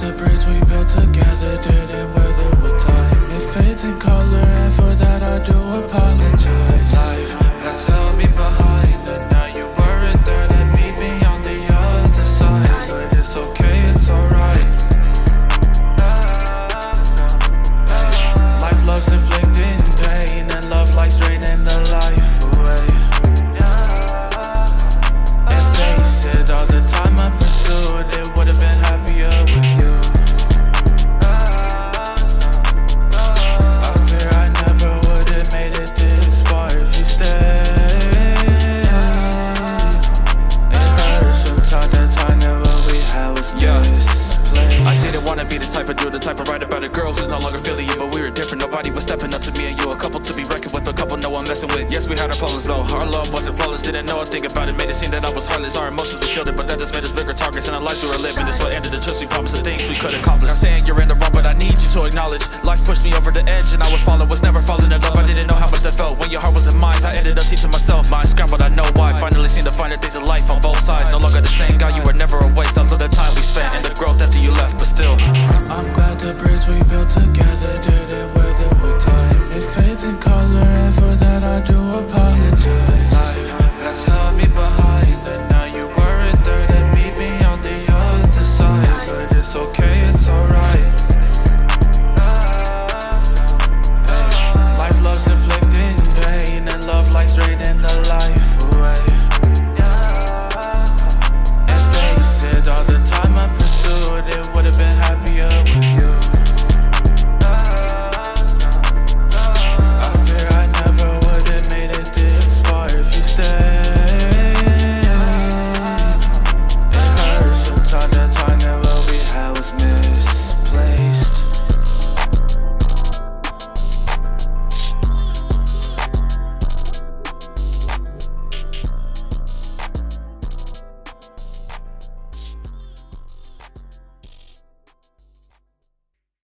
the bridge we built together didn't weather with time. It fades in color, and for that I do apologize. Life has held me behind, but now you weren't there to meet me on the other side. But it's okay, it's alright. Life loves inflicting pain, and love likes draining the life away. And face it, all the time I pursued it, would've been happier with you. I fear I never would've made it this far if you stayed. It hurts sometimes, that time that what we had was misplaced. I didn't wanna be this type of dude, the type of write about a girl who's no longer feeling you, but we were different. Nobody was stepping up to me and you, a couple to be reckoned with, a couple no one messing with. Yes, we had our problems though, our love wasn't flawless. Didn't know a thing about it, made it seem that I was heartless. Our emotions were shielded, but that just made us bigger targets, and our lives we were living. This what ended the trust we promised, the things we could accomplish. Not saying you're in the wrong, but I need you to acknowledge life pushed me over the edge, and I was falling, was never falling in love. I didn't know how much that felt when your heart was in mine. I ended up teaching myself, mine scrambled, I know why. Finally seen the finer things of life on both sides. No longer the same guy, you were never a waste.